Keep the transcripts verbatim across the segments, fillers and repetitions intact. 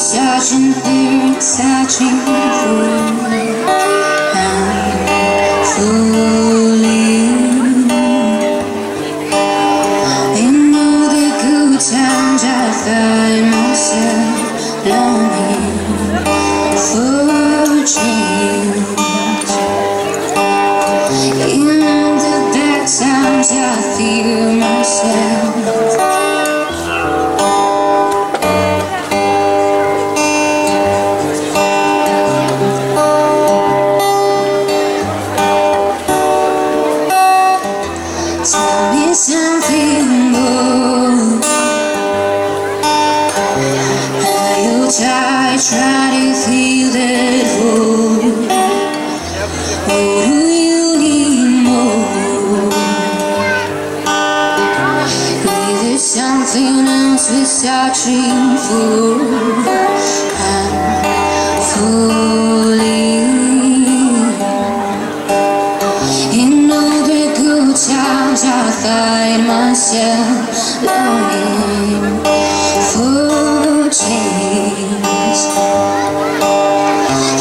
Searching here, searching for I'm fooling. In all the good times I find myself longing for change. In all the bad times I feel myself something more. Are you tired? Try to feel that hope. Or do you need more? Is there something else we're searching for? I'm falling. In all the good times I thought myself longing for change,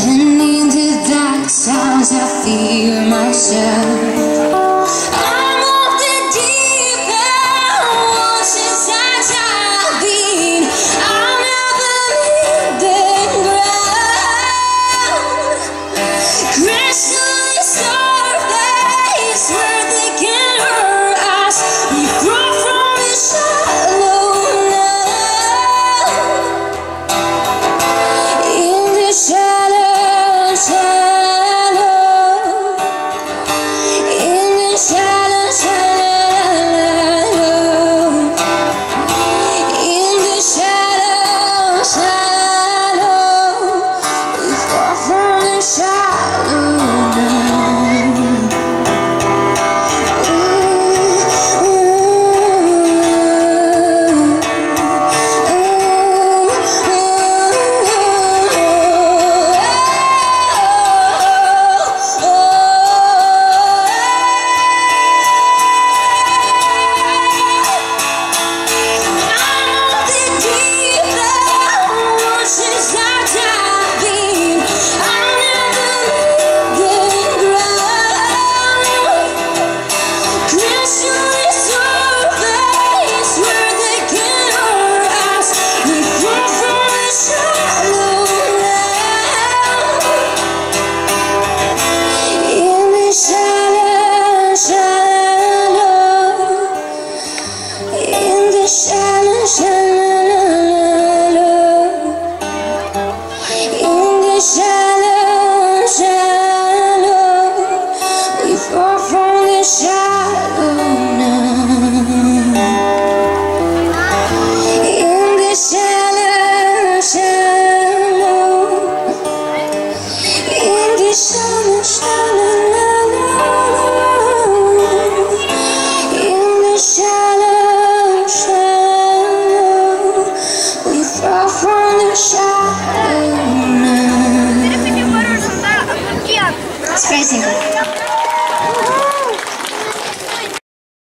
and in the dark sounds I fear myself. I'm off the deep end since I've been. I'm out the living ground, crystal surface where they can. It's crazy.